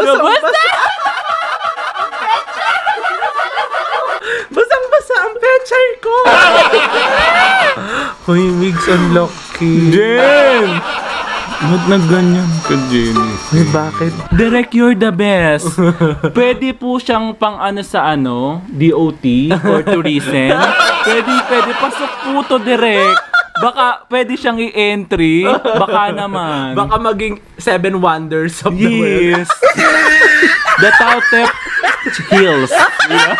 Basang-basa! Basang-basa ang pechay ko! Hoy, Migs, unlucky. Jen! Ba't nagganyan ka, Genesis? Ay, bakit? Direct, you're the best. Pwede po siyang pang ano sa ano, DOT or tourism. Pwede. Pasok po to, direct. Baka pwede siyang i-entry. Baka naman. Baka maging Seven Wonders of the World. Yes. The TauTep Hills. Yeah.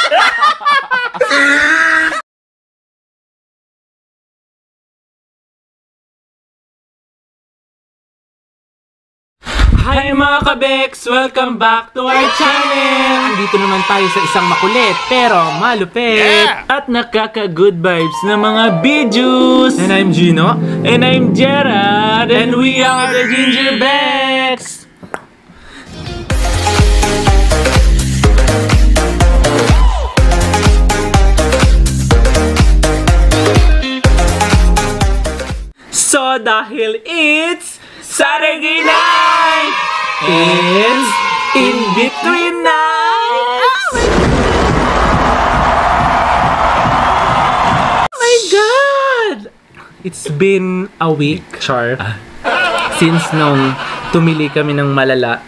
Hi mga kabeks! Welcome back to our channel! Dito naman tayo sa isang makulit pero malupit at nakaka-good vibes na mga videos! And I'm Gino. And I'm Gerald. And we are the GinGer Beks! So dahil it's Saturday night! It's In Between night! Oh my God! It's been a week, Char. Since nung tumili kami ng malala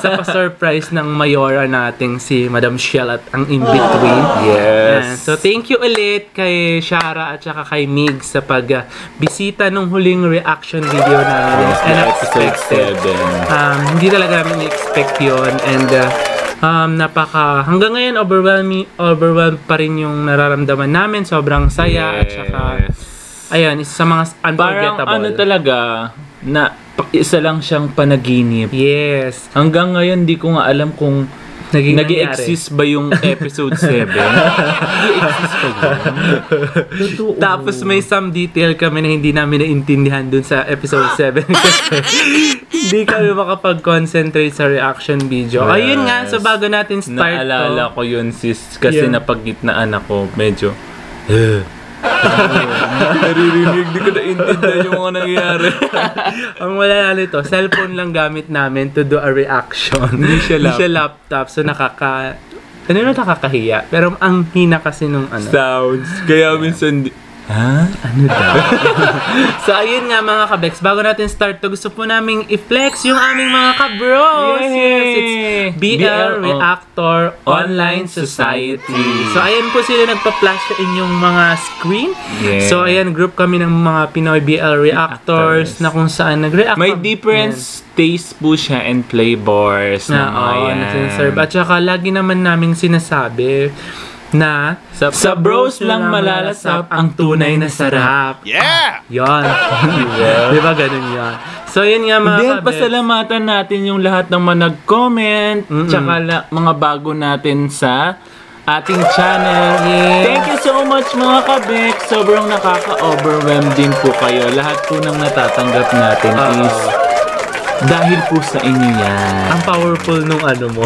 sa pa-surprise ng mayora nating si Madam Shell at ang In Between. Yes. So thank you ulit kay Shaira at saka kay Mig sa pagbisita nung huling reaction video namin. Unexpected. Hindi talaga namin expect yun, and napaka hanggang ngayon overwhelmed pa rin yung nararamdaman namin. Sobrang saya at saka ayan, isa sa mga unforgettable. Parang ano talaga, na isa lang siyang panaginip. Yes. Hanggang ngayon, di ko nga alam kung nag-i-exist ba yung episode 7. Nag-i-exist pa ba? Tapos may some detail kami na hindi namin naintindihan dun sa episode 7. Hindi kami makapag-concentrate sa reaction video. Yes. Ayun nga, so bago natin start to. Naalala ko yun, sis, kasi napagitnaan ako. Medyo... naririnig, di ko naintindihan yung mga nangyayari. Ang wala nalito, cellphone lang gamit namin to do a reaction. Hindi siya laptop, so nakakahiya. Pero ang hina kasi nung ano sounds, kaya minsan ano daw? So ayun nga mga kabeks, bago natin start to, gusto po namin i-flex yung aming mga kabros. Yes, it's BL Reactor Online Society. So ayan po sila nagpa-flash sa inyong mga screen. Yes. So ayan, group kami ng mga Pinoy BL Reactors na kung saan nag-react. May difference taste po siya and flavors na nasiserve. At saka lagi naman naming sinasabi na sa bros lang malalasap ang tunay na sarap. Yeah! Yun. Diba ganun yun? So yun nga mga kabeks, pasalamatan natin yung lahat ng mga nag-comment tsaka mga bago natin sa ating channel. Yes. Thank you so much mga kabeks. Sobrang nakaka-overwhelm din po kayo. Lahat po ng natatanggap natin is dahil po sa inyo yan. Ang powerful nung ano mo,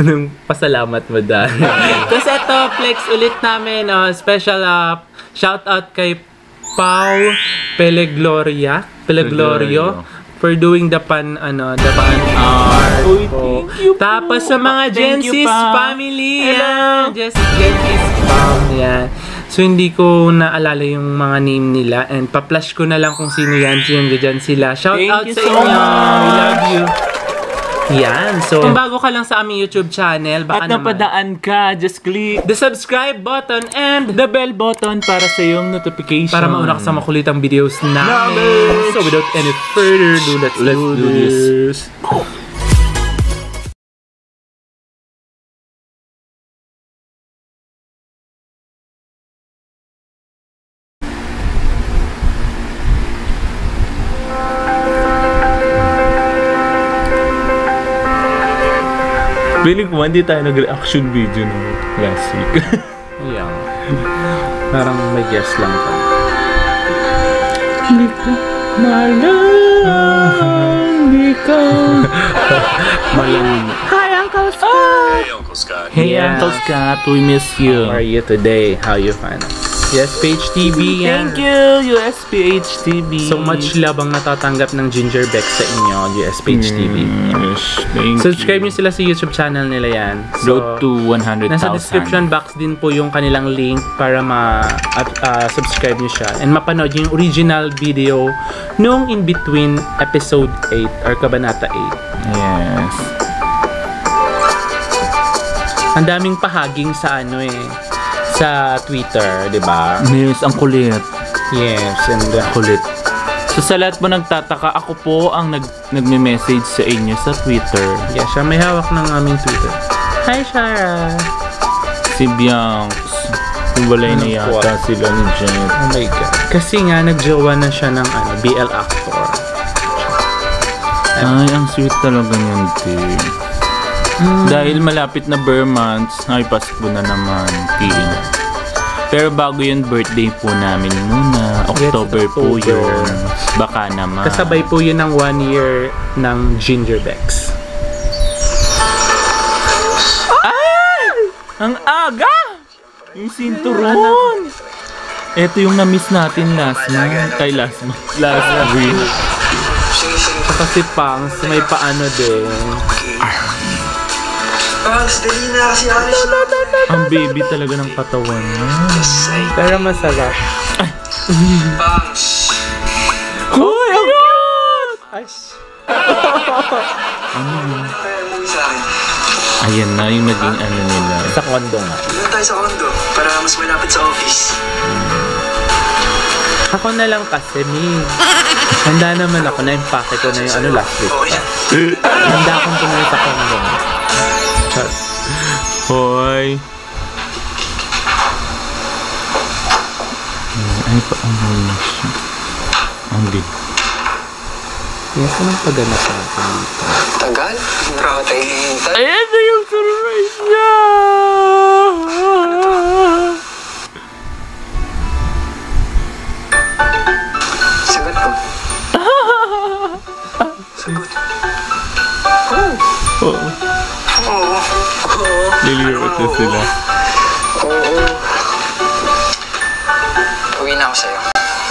nung pasalamat mo dahil. Kasi ito, flex ulit namin. Special shout out kay Pau Peleglorio for doing the pan art. Uy, thank you po. Tapos sa mga Genesis family. Hello. Genesis family. Yan. So hindi ko naalala yung mga name nila, and pa-flash ko na lang kung sino yan. Diyan sila. Shout out sa inyo. I love you. Yan. So, kung bago ka lang sa aming YouTube channel, baka naman napadaan ka, just click the subscribe button and the bell button para sa iyong notification. Para mauna ka sa makulitang videos namin. So without any further ado, let's do this. Piling ko, hindi tayo nag-reaction video nung last week. Yeah. Parang may guess lang pa. Hindi ko malang ikaw. Malang. Hi, Uncle Scott! Hey, Uncle Scott. We miss you. How are you today? How you find us? USPHTV. Thank you, USPHTV. So much love ang natatanggap ng GinGer Beks sa inyo, USPHTV. Yes, thank you. Subscribe nyo sila sa YouTube channel nila yan. Road to 100,000. Nasa description box din po yung kanilang link para ma-subscribe nyo siya. And mapanood nyo yung original video nung In Between Episode 8 or Kabanata 8. Yes. Ang daming pahaging sa ano eh. Sa Twitter, di ba? Yes, ang kulit. Yes, and kulit. So sa lahat mo nagtataka, ako po ang nagme-message sa inyo sa Twitter. Yeah, siya may hawak ng aming Twitter. Hi, Shaira! Si Bianx. Ibalay na yata sila ni Jet. Oh my God. Kasi nga, nagjowa na siya ng ano, BL actor. Ay, ang sweet talaga yun, Tim. Dahil malapit na months, ay Pasko na naman, Tim. Pero bago yun, birthday po namin muna. October po yun. Baka naman. Kasabay po yun ng 1 year ng GinGer Beks. Ay! Ang aga! Yung sinturon! Ito yung na-miss natin last month. Ay, last week. Saka si Pangs, may paano din. Ang baby talaga ng katawan niya. Pero masarap. Hoy! Ang cute! Ano yun? Ayan na yung naging ano nila. Sa kondo nga. Doon tayo sa kondo para mas malapit sa office. Ako na lang kasi, Migs. Handa naman ako na yung packet ko na yung ano last week. Handa akong tumayo sa kondo. Hoy. Ay pa ang malas siya. Ang big. Yes, anong paganap natin dito? Tagal? Prata ihintay. Ayan na yung surprise niya! Sagot ko. Sagot. Oh. Oh. Liliwat na sila. Oo. Uwi na ako sa'yo. Walang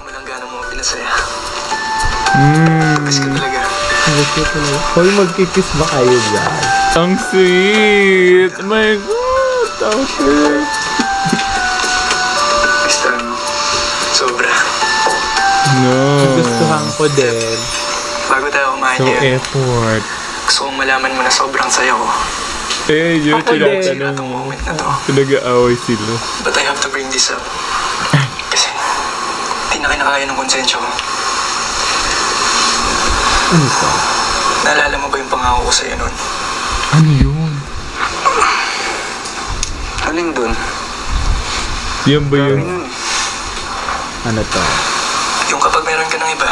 mo lang gano'ng mga pinasaya. Magkikiss ka talaga. Hoy, magkikiss ba kayo dyan? Ang sweet! Oh my God! Ang sweet! No. Gustuhan ko din. Bago tayo kumain yun. So effort. Gusto kong malaman mo na sobrang saya ko. Eh, yun tinatanong mo. Pinag-aaway sila. But I have to bring this up. Kasi, hindi na kinakaya ng konsensyo ko. Ano ito? Naalala mo ba yung pangako ko sa'yo nun? Ano yun? Aling dun? Yan ba yun? Ano to? Yung kapag meron ka ng iba.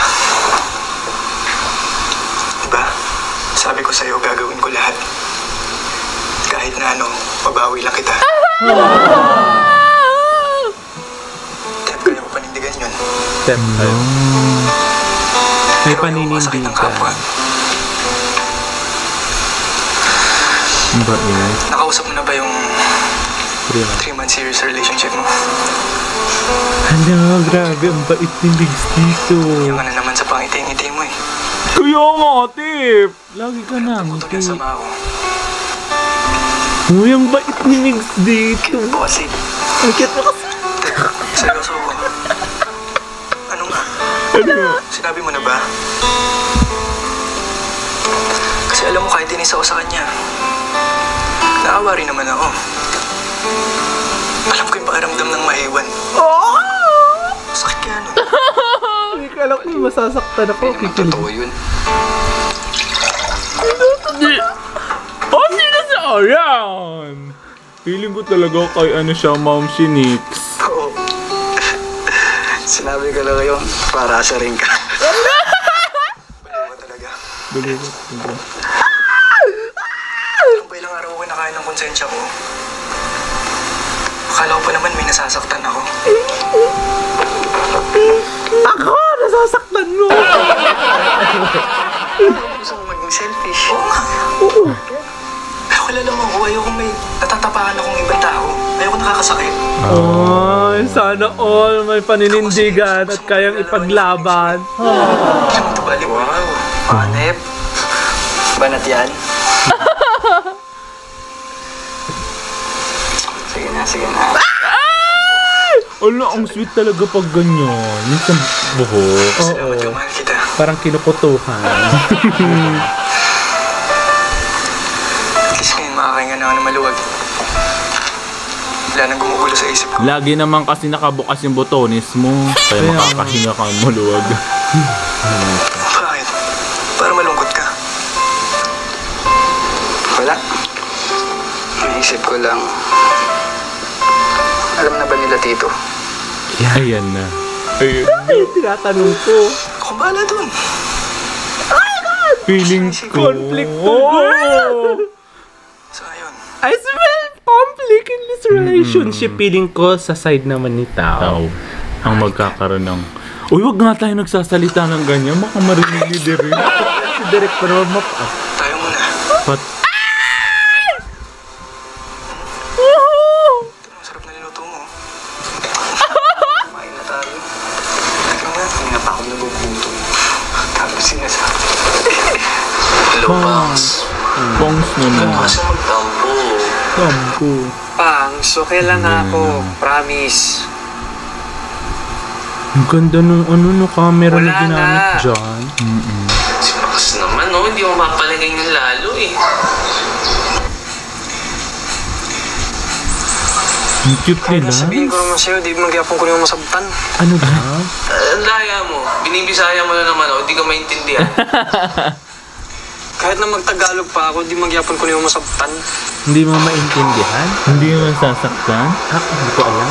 Diba? Sabi ko sa'yo, gagawin ko lahat. Kahit na ano, pabawi lang kita. Tep, kaya ko panindigan yun. Tep, ayun. May panindigan ka. Nakausap mo na ba yung 3-month serious relationship mo? Ano, grabe, ang bait ni Migs dito. Yung ano naman sa pangiti-ngiti mo eh. Kaya nga, Tip! Lagi ka na, Tip. Uy, ang bait ni Migs dito. Ang kasi. Ang cute mo kasi. Seryoso ko. Ano nga? Ano? Sinabi mo na ba? Kasi alam mo, kahit tinis ako sa kanya, naawa rin naman ako. Alam ko yung pakaramdam ng maiwan. Oh! Sakit ka ano? Hindi ka alam ko yung masasaktan ako. Hindi naman totoo yun. Oh, sino sa Orion? Feeling ko talaga kay ano siya, Ma'am Shinix. Oo. Sinabi ko lang kayo, para sa rin ka. Baliwa talaga. Baliwa talaga. Alam ba ilang araw ko kinakain ng konsensya ko? Akala ko pa naman may nasasaktan ako. Ako! nasasaktan mo. Gusto ko maging selfish. Oo. Kaya wala lang ako. Ayoko may natatapakan akong ibang tao. Ayoko nakakasakit. Ay, sana all may paninindigan at kayang ipaglaban. Saan ito ba, liwanag? Panep? Banat yan? Sige na, sige na. Ala, ang sweet talaga pag ganyan. Yung sa buhok. Oo. Parang kinukutuhan. At least ngayon, makakaingan na ng maluwag. Wala nang gumugulo sa isip ko. Lagi naman kasi nakabukas yung botones mo. Kaya makakahinga ka ng maluwag. Bakit? Para malungkot ka. Wala. Naisip ko lang. Alam na ba nila, Tito? Ayan na. Ayun. Ay, tinatanong ko. Ako bahala dun. Ay, God! Feeling ko. Conflict to God. So, ayun. I smell conflict in this relationship. Feeling ko sa side naman ni Tao. Ang magkakaroon ng... Uy, wag nga tayo nagsasalita ng ganyan. Baka marinig ni Derek. Si Derek pa naman map-up. Tayo muna. But... Pangs. Pangs naman. Kasi magtampo. Tampo. Pangs, okay lang ako. Promise. Ang ganda nung ano, nung camera na ginamit dyan. Si Pangs naman, no? Hindi mo mapalagay ng lalo, eh. Ang cute nila. Sabihin ko naman sa'yo, di mag-iapong ko yung masabtan. Ano ba? Ang laya mo. Binibisaya mo na naman, o. Di ka maintindihan. Kahit na magtagalog pa ako, hindi magyapon ko niyo masaktan. Hindi mo maintindihan? Hindi mo sasaktan? Ha? Hindi ko alam.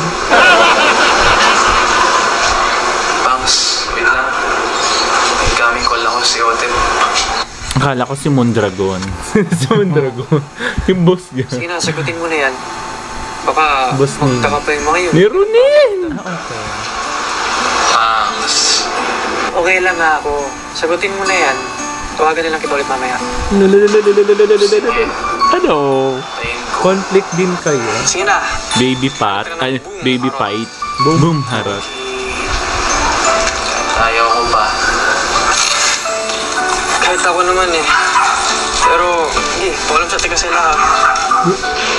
Bangs, wait lang. May gaming call ako si Otem. Akala ko si Mondragon. Si Mondragon. Yung boss niya. Sige na, sagutin mo na yan. Baka magtakapay mo kayo. Meronin! Okay. Bangs. Okay lang ako. Sagutin mo na yan. Tawagan nilang kibulit mamaya. Ano? Conflict din kayo? Sige na. Baby pat. Baby fight. Boom harot. Ayaw ko ba? Kahit ako naman eh. Pero, hindi. Walang sa tigas sila ha.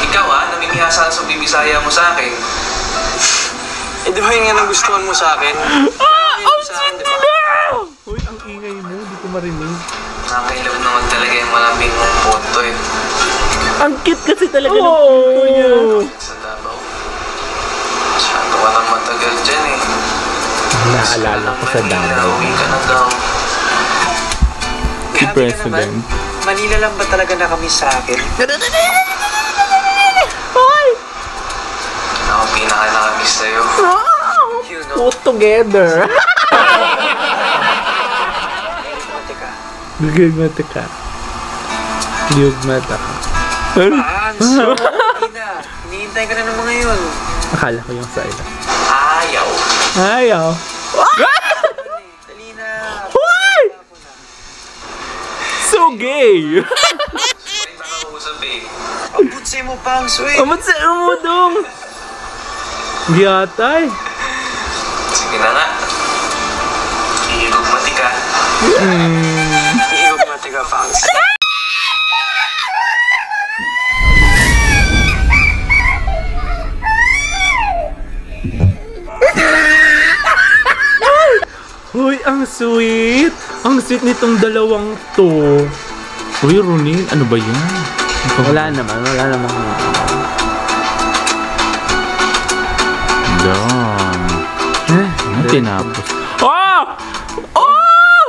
Ikaw ha, namimihasa sa bibisaya mo sa akin. Eh di ba yun nga nagustuhan mo sa akin? Ang sweet nila! Uy, ang ingay mo. Di ko marinig. Nakakailaw naman talaga yung malamig mong photo eh. Ang cute kasi talaga ng photo niya. Sa Davao. Masyado ka nang matagal dyan eh. Naalala ko sa Davao. Uwi ka na daw. Si President. Manila lang ba talaga na kami sa akin? Hoy! Ako pinaka-nakamiss sa'yo. Put together. Gugmata ka. Gugmata ka. Pans! Ina! Hinihintay ka na ng mga yun. Akala ko yung sa ina. Ayaw! Ayaw! Dali na! Why? So gay! Ay, baka mausap eh. Abutsay mo, Pangs, wait! Abutsay mo doon! Giyatay! Sige na nga. Gugmati ka. Pangs. Uy, ang sweet! Ang sweet nitong dalawang to. Uy, Ronin, ano ba yun? Wala naman, wala naman. Doon. Ano tinapos? Oh! Oh!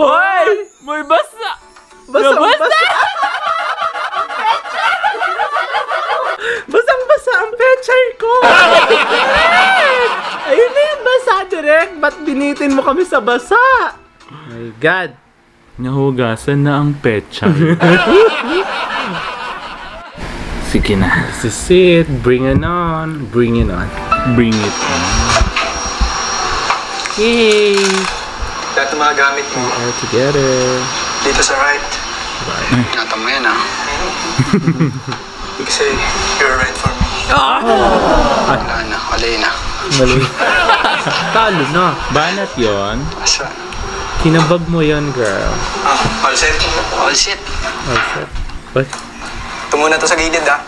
Hoy! May basa! Basang-basa! Basang-basa ang pechay ko! Ayun na yung basa, direct! Ba't binitin mo kami sa basa? My God! Nahugasan na ang pechay. Sige na. This is it. Bring it on. Bring it on. Bring it on. Yay! Lahat ng mga gamit mo. We are together. Dito sa right. Right. Nata mo yan, ah. Kasi you're right for me. Ah! Wala na. Walay na. Walay. Talo na. Banat yun. Asa? Kinabag mo yun, girl. Ah, all set. All set. All set. What? Tumuna to sa gilid, ah.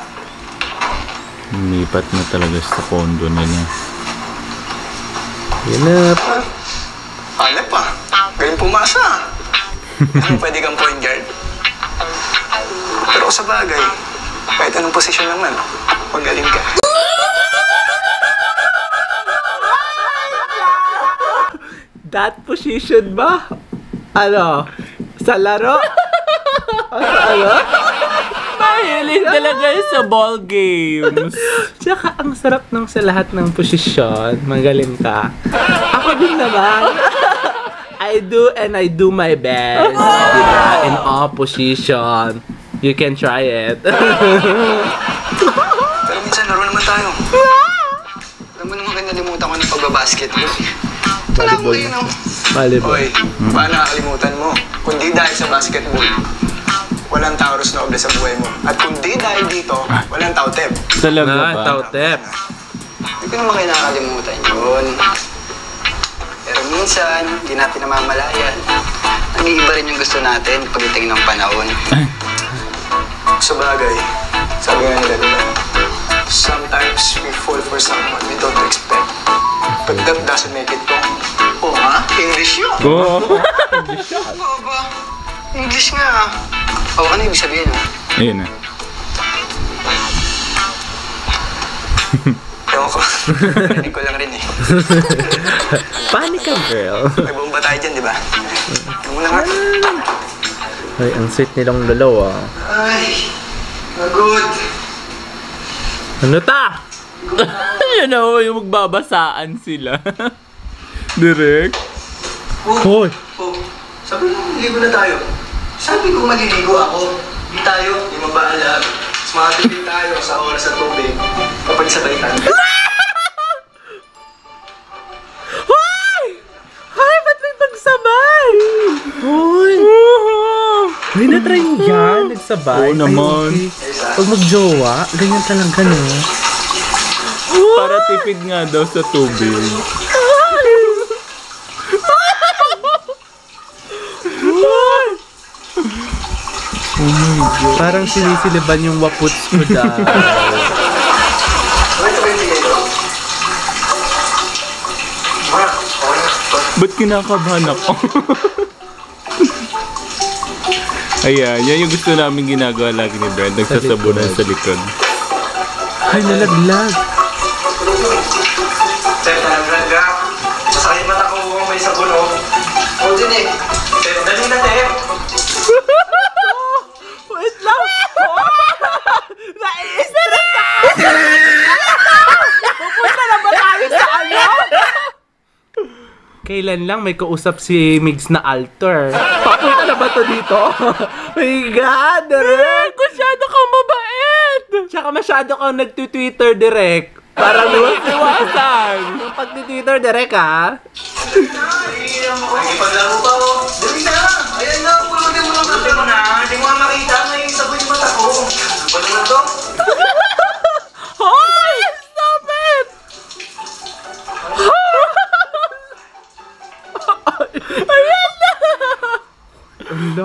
Umipat na talaga sa condo niya. Yan na pa. Alap pa. Ganyan pumasa. Ano, pwede kang point guard. Pero sa bagay, kahit anong posisyon naman, magaling ka. That position ba? Ano? Sa laro? Ano? Mahilig talaga yun sa ball games. Tsaka ang sarap ng sa lahat ng posisyon. Magaling ka. Ako din naman. I do and I do my best. Diba? In all position. You can try it. Pero minsan laro naman tayo. Alam mo naman kayo nalimutan ko ng pagbabasketball. Wala mo kayo no? Volleyball. Oy, paano nakalimutan mo? Kundi dahil sa basketball. Walang tao Rosnoble sa buhay mo. At kundi dahil dito, walang TauTep. Talaga ba? TauTep. Hindi ko naman kayo nakalimutan yun. Pero minsan, hindi natin namamalayan. Nangiiba rin yung gusto natin pagdating ng panahon. Sa bagay, sabi nga nila diba, sometimes we fall for someone we don't expect. But that doesn't make it wrong. Oh ha? English yun! Oo! English yun! Oo ba? English nga. Oh, ano ibig sabihin mo? Ayun na. Ewan ko. Hindi ko lang rin eh. Panik ka, girl. Nagbomba tayo dyan, di ba? Ano na nga? Ay, ang sweet nilang lalaw ah. Ay, magod. Ano ta? Yan na ho, yung magbabasaan sila. Direk. Oh! Hoy! Oh! Sabi ko, maliligo na tayo. Sabi ko, maliligo ako. Hindi tayo, hindi mabahala. Sumatitin tayo sa oras at tubig. Papagsabay tayo. Hoy! Hoy, ba't may pagsabay? Hoy! Hoy, na-try mo yan. Nagsabay. Oo naman. Pag mag-jowa, ganyan talaga no. Para tipid nga daw sa tubig. Oh, parang sinisiliban yung waputs ko daw. Ba't kinakabahan ako? Ayan, yan yung gusto namin ginagawa lagi ni Brad. Nagsasabunan sa likod. Ay, nalaglag. Tep, nalaglag ka. Masakit mata ko kung may sabunong. O, din eh. Tep, dali na, Tep. Kailan lang may kausap si Migs na alter. Papunta na ba to dito? My God, Direk! Masyado kang mabait! Tsaka masyado kang nagtutwitter, Direk. Parang iwasan. Yung pagtutwitter, Direk, ha? Nagkipaglaro pa ko. Dali na! Ayan na! Pulagin mo lang kape mo na. Hindi mo nga makita. May sabon yung mata ko. Pwede mo to? Hoy! Stop it! Ayan na!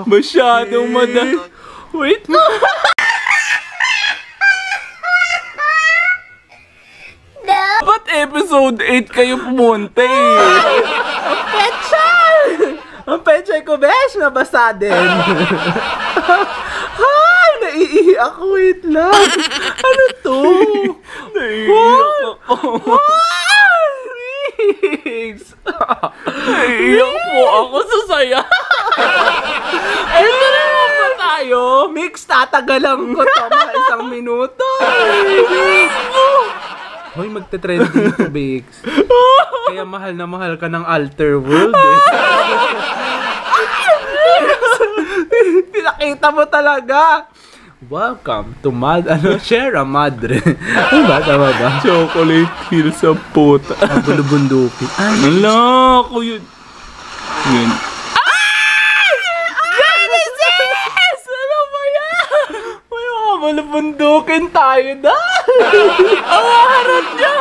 Masyadong madali. Wait na! Dapat episode 8 kayo pumunta eh! Ang pechay! Ang pechay ko, besh! Nabasa din! Ay! Naiihi ako! Wait lang! Ano to? Naiihi ako! Migs! Naiiyak po ako sa saya! Eto na naman tayo! Migs, tatagalang ko to mga isang minuto! Migs! Hoy, magte-trending to, Migs. Kaya mahal na mahal ka ng alter world eh. Pinakita mo talaga! Welcome to Shaira Madre. Ay ba? Tama ba? Chocolate hill sa puta. Bulubundukin. Ay, ala, kuya. Yun. Ay! Genesis! Ano ba yan? May mamalabundukin tayo na! Ang harap niya!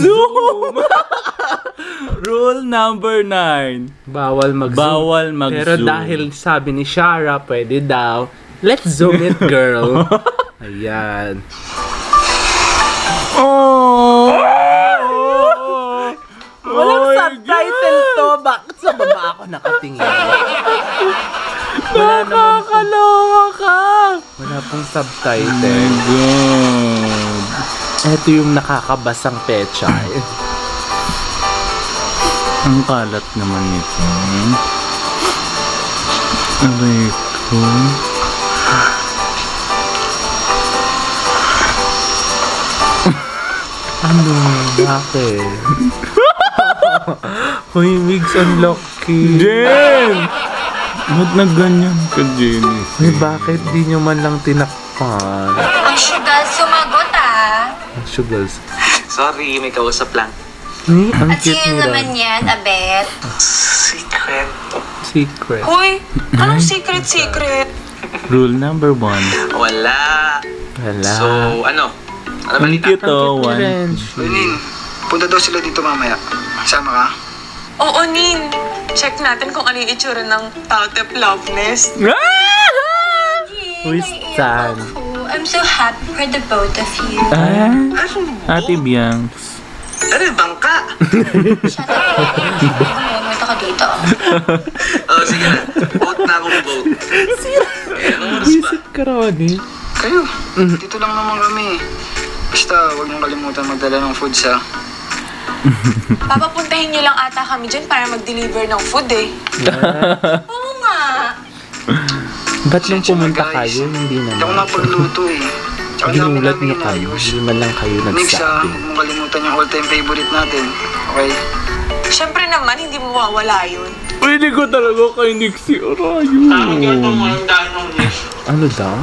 Zoom! Rule number 9. Bawal mag-zoom. Pero dahil sabi ni Shaira, pwede daw. Let's zoom it, girl. Ayan. Oh! Walang subtitle to. Bakit sa baba ako nakatingin? Nakakaloka! Wala pong subtitle. Oh my God. Ito yung nakakabasang pecha. Ang kalat naman ito. Aray ko. Ano? Bakit? Hoy, Migs, ang lucky. Jen! Ba't na ganyan ka, Jenny? Hoy, bakit di nyo man lang tinakpan? Ang sugal sumagot, ah! Sugals. Sorry, may kausap lang. Hmm? Ang at cute nila. At naman yan, Abel? Secret. Secret. Uy, anong secret? Rule number 1. Wala. So, ano? Ano balita? Ang cute to, one. Nin, punta daw sila dito mamaya. Sama ka? Oo, Nin. Check natin kung ano yung itsura ng TauTep Love Nest. Uy, saan? I'm so happy for the both of you. Ah? Ate Bianx. Ano yung bangka? Shut up. May taka dito. Oo, sige na. Vote na akong vote. Isip ka raw, eh. Kayo, dito lang naman kami. Basta, huwag mong kalimutan magdala ng food sa... Papapuntahin niyo lang ata kami dyan para mag-deliver ng food, eh. Oo nga. Ba't nung pumunta kayo, hindi naman? Hindi ako napagluto eh. Ginulat niyo kayo, hindi man lang kayo nagsabi. Huwag mong kalimutan yung all-time favorite natin, okay? Siyempre naman, hindi mo mawawala yun. Pwede ko talaga kay Nixie Orion. Ano daw?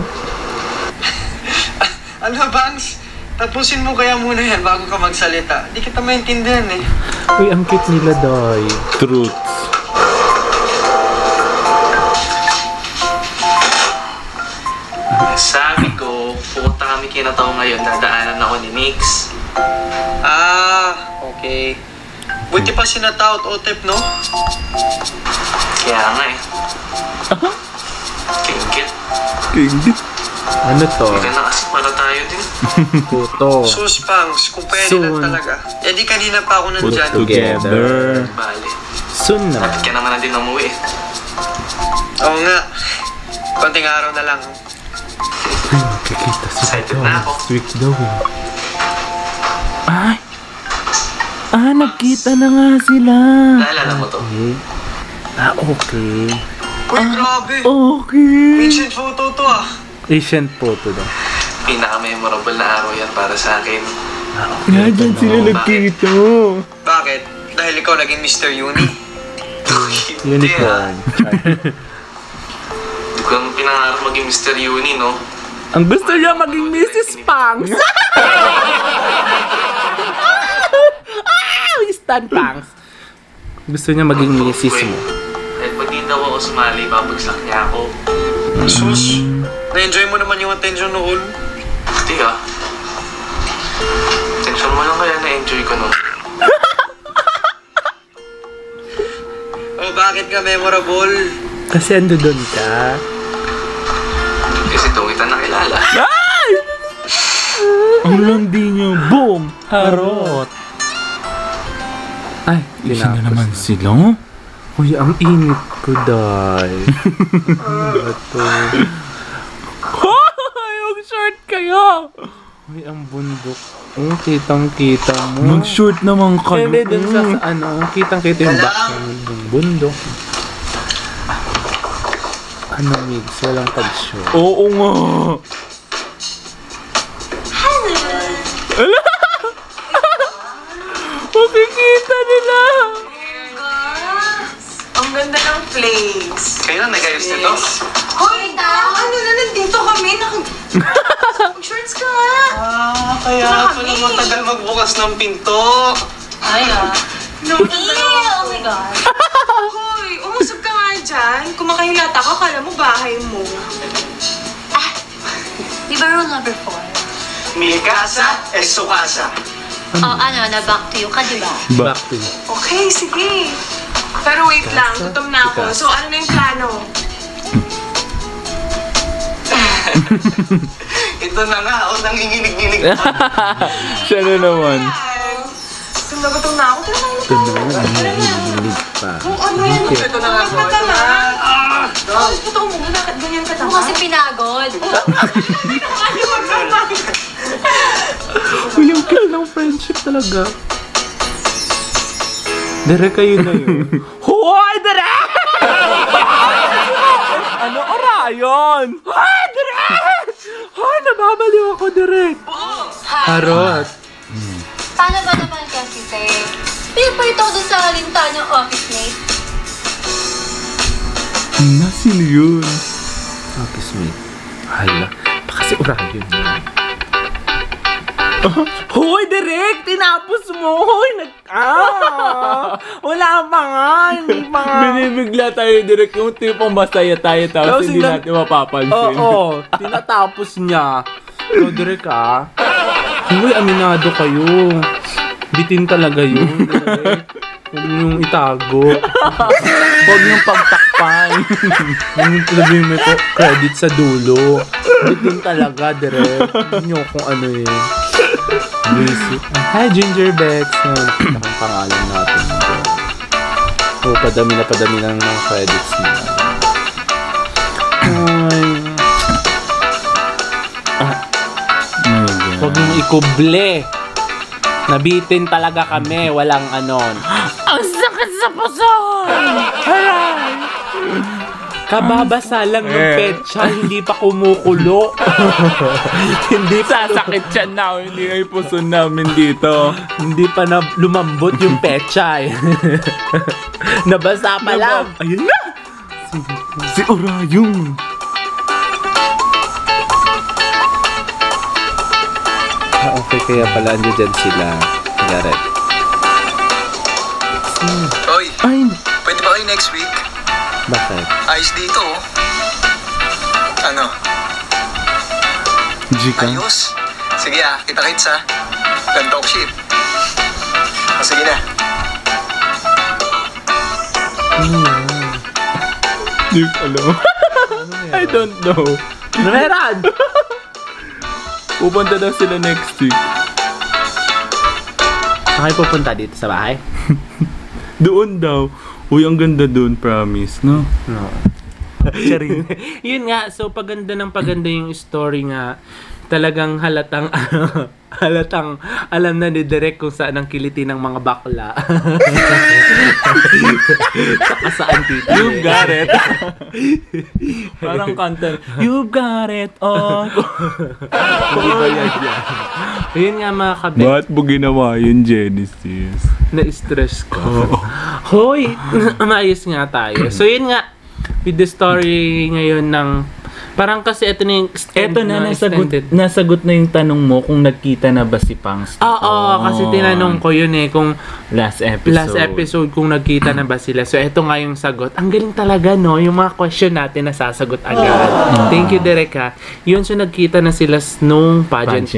Ano, Bangs? Tapusin mo kaya muna yan bago ka magsalita. Hindi kita maintindihan eh. Uy, ang cute nila, Doy. Truth. Sabi ko, pupunta kami kinataw ngayon, dadaanan ako ni Migs. Okay. Buti pa sinataw at OTEP, no? Kaya nga eh. Kinggit? Ano to? Hindi na kasi pala tayo din. Puto. Sus, Pangs, kung pwede lang talaga. Eh di kanina pa ako nandyan. Put together. Bale. Soon na. Kapit ka naman na din umuwi eh. Oo nga. Konting araw na lang. Ay, magkikita siya daw. Next week daw eh. Ay! Ah, nagkita na nga sila. Naalala mo to? Okay. Uy, grabe! Okay! Ancient photo to ah! Ancient photo daw. Pinaka-memorable na araw yan para sa akin. Kaya dyan sila nagkita. Bakit? Dahil ikaw naging Mr. Uni? Unicorn. Kung pinangarap maging Mr. Uni, no? Ang gusto niya maging Mrs. Pangs! Stan Pangs! Gusto niya maging Mrs. mo. Dahil pag di daw ako sumali, babagsak niya ako. Sus! Na-enjoy mo naman yung attention noon? Hindi ah. Attention mo lang kaya na-enjoy ko noon. Oh, bakit ka memorable? Kasi ando doon ka. Kasi doon kita nakilala. Ay! Ang landi niyo. Boom! Harot! Ay, isa na naman sila. Uy, ang init ko, Day. Ano ito? Ang short kayo! Uy, ang bundok. Oh, kitang-kita mo. Mag-short naman kayo. Kaya doon sa ano, kitang-kita yung back ng bundok. Ano, Migs? Walang pag-show. Oo nga! Hello! Ala! Makikita nila! Girls! Ang ganda ng place. Kayo na nag-ayos nito? Hoy, tao! Ano na, nandito kami? Mag-shorts ka! Ah, kaya na kami. Kaya matagal magbukas ng pinto. Ay, ah. No, oh my God. Hoy, umusog ka nga dyan. Kumakahilata ka, kala mo bahay mo. Ah, di ba rule number 4? Mi casa es su casa. Oh, ano, na back to you ka, di ba? Back to you. Okay, sige. Pero wait lang, gutom na ako. So, ano na yung plano? Ito na nga, o nanginginig-ginig. Siya na naman. Gutom na ako. Gutom na ako. Nanginginig pa. Kung ano yan, ito na nga. Tapos puto mo, bakit ganyan ka tama? Kasi pinagod. Uy, yung kill ng friendship talaga. Dere kayo na yun. Hoy, dere! Ano, Orion? Hoy, dere! Hoy, nababaliw ako, dere. Harot. Paano ba naman kasi, sir? Pinapalito ko doon sa halintaan ng office mate. Nasin yun? Office mate. Hala, pa kasi Orion yun. Hoy, direct! Tinapos mo! Hoy, wala pa nga! Hindi pa nga! Binibigla tayo direct. Yung tipong masaya tayo tapos hindi natin mapapansin. Oo, tinatapos niya. So, direct ah. Hoy, aminado kayo. Bitin talaga yun, direct. Huwag niyong itago. Huwag niyong pagtakpan. Huwag niyong may credit sa dulo. Bitin talaga, direct. Hindi niyo kung ano eh. Hi, GinGer Beks. Ang pangalan natin. O, padami na padami ng mga credits na. Huwag mong ikuble. Nabitin talaga kami. Walang anon. Ang sakit sa puso! Haray! Kababasa lang ng petsa, hindi pa kumukulo. Hindi pa sasakit siya na, hindi ay puso namin dito. Hindi pa na lumambot yung petsa eh. Nabasa pa lang. Ayun na! Si Orion. Ah, okay, kaya pala andyan dyan sila. Garrett. Oy, pwede ba kayo next week? Bakit? Ayos dito. Ano? Gika? Ayos. Sige ah, kita-kits ah. Land talk ship. O sige na. Hindi ko alam. I don't know. Meron! Pupunta daw sila next week. Bakit pupunta dito sa bahay? Doon daw. Uy, ang ganda dun, promise, no? No. Charing. Yun nga, so paganda yung story nga. Talagang halatang, halatang alam na ni Direk kung saan ang kiliti ng mga bakla. Saka saan dito. You've got it. Parang content. You've got it, oh. Yun nga mga kabit. Ba't mo ginawa yun, Genesis? Na-stress ko. Hoy, maayos nga tayo. So yun nga, with the story ngayon ng parang kasi ito na yung ito na nasagot na yung tanong mo kung nagkita na ba si Pangs. Oo, kasi tinanong ko yun eh kung last episode kung nagkita na ba sila. So ito nga yung sagot. Ang galing talaga no, yung mga question natin nasasagot agad. Thank you Direk ha. Yun so nagkita na sila nung pageant.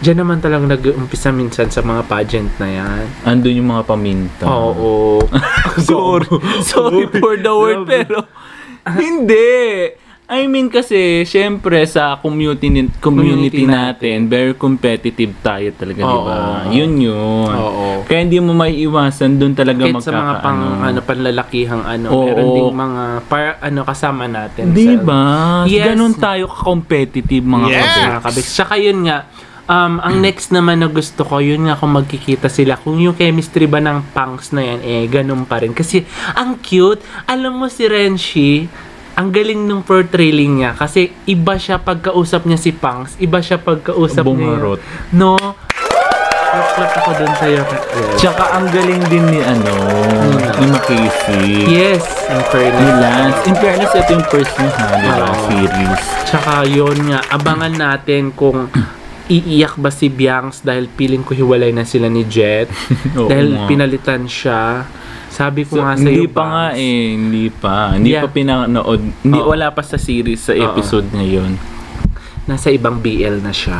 Diyan naman talagang nag-uumpisa minsan sa mga pageant na yan. Andun yung mga paminta. Oo. Sorry for the word pero hindi. I mean kasi, syempre sa community natin, very competitive tayo talaga, di ba? Yun yun. Kaya hindi mo may iwasan, doon talaga magkakaano. Kahit sa mga panlalakihang ano, meron ding mga kasama natin. Di ba? Yes. Ganun tayo ka-competitive mga kabeks. Tsaka yun nga, ang next naman na gusto ko, yun nga kung magkikita sila, kung yung chemistry ba ng punks na yan, eh ganun pa rin. Kasi ang cute, alam mo si Renshi, ang galing nung portraying niya kasi iba siya pagkausap niya si Pangs, iba siya pagkausap niya. No. Nagplot ako dun sa'yo. Yes. Tsaka ang galing din ni ano, ni Mackenzie. Yes, in fairness. Ni Lance. In fairness, ito yung first niya, di ba? Series. Tsaka yun nga, abangan natin kung Iiyak ba si Biangs dahil piling ko hiwalay na sila ni Jet? Dahil pinalitan siya. Sabi ko so, nga sa iyo, Hindi pa pinanood. Wala pa sa series, sa episode na yun. Nasa ibang BL na siya.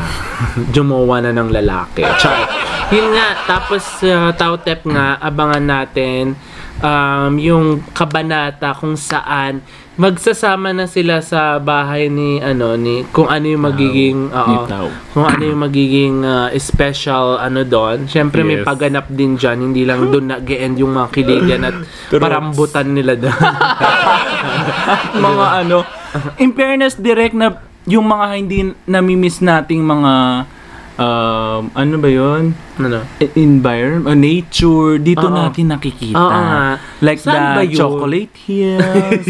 Jumawa na ng lalaki. Char. Yun nga. Tapos TauTep nga, abangan natin yung kabanata kung saan magsasama na sila sa bahay ni kung ano yung magiging kung ano yung magiging special doon. Syempre yes, may paganap din diyan, hindi lang doon nag-e-end yung mga kiligan at parambutan nila doon. Mga in fairness, direct na yung mga hindi nami-miss nating mga environment, nature, dito natin nakikita. Like saan the chocolate hills,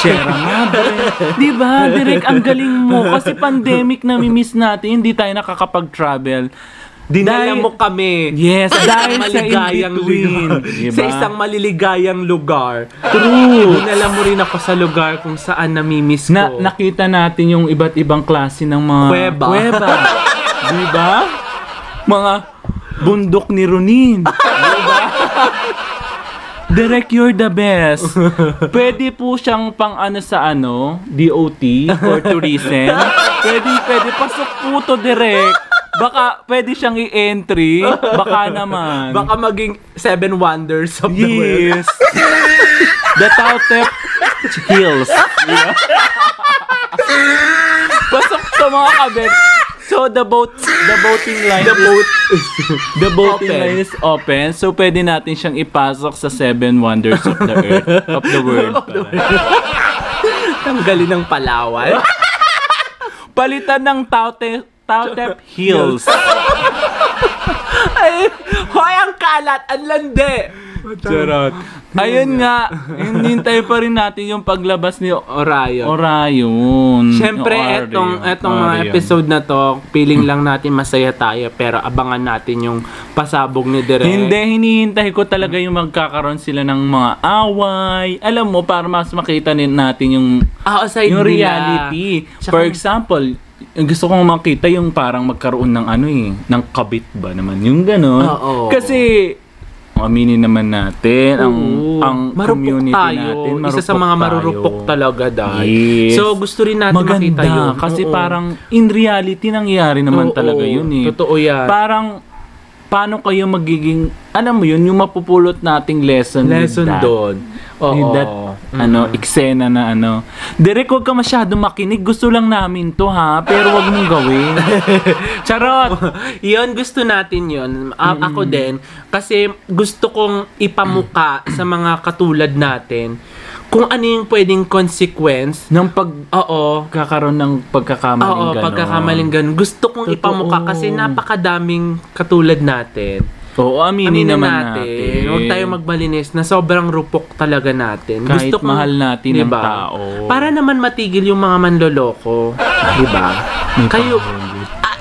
Sierra Madre. Diba? Direk, ang galing mo. Kasi pandemic nami-miss natin, hindi tayo nakakapag-travel. Dinala mo kami. Yes, dahil sa In Between. Diba? Sa isang maliligayang lugar. True. Dinala mo rin ako sa lugar kung saan nami-miss ko. Nakita natin yung iba't ibang klase ng mga kuweba. Diba? Mga bundok ni Ronin. Diba? Direct, you're the best. Pwede po siyang pang DOT or tourism. Pwede. Pasok po to, direct. Baka pwede siyang i-entry. Baka naman. Baka maging Seven Wonders of the World. Yes. The TauTep Hills. Diba? Pasok to, mga kabets. So the boating line is open. So pwede natin siyang ipasok sa Seven Wonders of the Earth, of the world. Tanggalin ng Palawan. Palitan ng TauTep Hills. Ay, hoy, ang kalat, ang lande. Gerald. Ayun nga, hinihintay pa rin natin yung paglabas ni Orion. Siyempre, etong mga episode na to, piling lang natin masaya tayo, pero abangan natin yung pasabog ni Direk. Hindi, hinihintay ko talaga yung magkakaroon sila ng mga away. Alam mo, para mas makita natin yung reality. For example, gusto kong makita yung parang magkaroon ng ng kabit ba naman? Yung gano'n. Kasi aminin naman natin, ang community tayo, natin, isa sa mga marurupok talaga dahil. Yes. So, gusto rin natin makita yun. Kasi parang, in reality, nangyayari naman talaga yun eh. Totoo yan. Parang, paano kayo magiging, yung mapupulot nating lesson doon. Eksena na Direk, huwag ka masyado makinig. Gusto lang namin to, ha? Pero huwag mong gawin. Charot! Yun, gusto natin yun. Ako din. Kasi gusto kong ipamuka sa mga katulad natin kung ano yung pwedeng consequence ng kakaroon ng pagkakamaling gano'n. Gusto kong ipamuka kasi napakadaming katulad natin. Aminin naman natin. Huwag tayo magbalinis na sobrang rupok talaga natin. Kahit gusto kong mahal natin ang tao. Para naman matigil yung mga manloloko. Diba?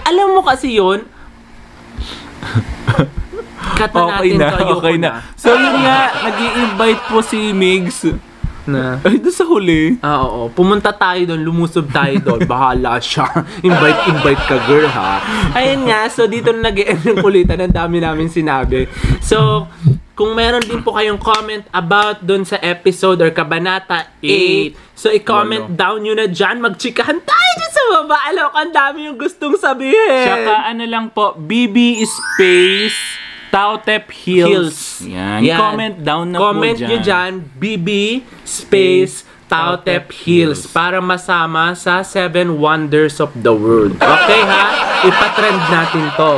Alam mo kasi yun, okay na. So yun nga, nag-i-invite po si Migs. Doon sa huli. Pumunta tayo doon, lumusob tayo doon. Bahala siya. Invite ka, girl, ha. Ayun nga, so dito na nag-e-end yung kulitan. Ang dami namin sinabi. So, kung meron din po kayong comment about doon sa episode or kabanata 8, so i-comment down yun na dyan. Magchikahan tayo dyan sa baba. Alok, ang dami yung gustong sabihin. Tsaka lang po, BB space TauTep Hills. Yan. Comment down na po dyan. Comment nyo dyan, BB space TauTep Hills, para masama sa Seven Wonders of the World. Okay, ha? Ipatrend natin to.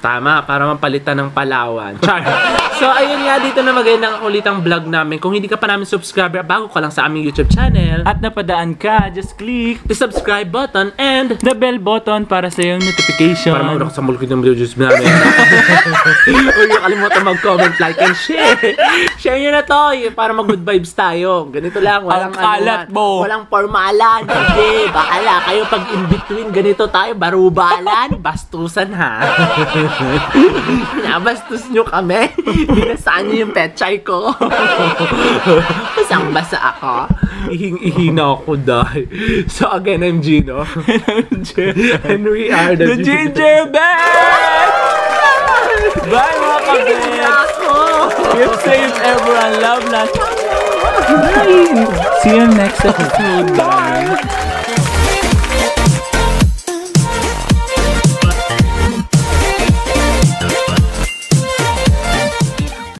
Tama, para mapalitan ng Palawan. So, ayun nga, dito na magandang kulitang vlog namin. Kung hindi ka pa namin subscriber, bago ka lang sa aming YouTube channel at napadaan ka, just click the subscribe button and the bell button para sa iyong notification. Para maulok sa mulkid ng videos namin. Huwag nakalimutan mag-comment, like, and share. Share nyo na to para mag-good vibes tayo. Ganito lang. Walang kalat mo. Walang formalan. Hindi. Bakala kayo pag in between. Ganito tayo. Barubalan. Bastusan ha. Nabastos nyo kami. Binasaan nyo yung pechay ko. Basang-basa ako. Ihing-ihina ako dahil. So again, I'm Gino. And I'm Gerald. And we are the GinGer Beks! Bye mga kabits! Keep safe everyone. Love, love. See you next episode. Bye!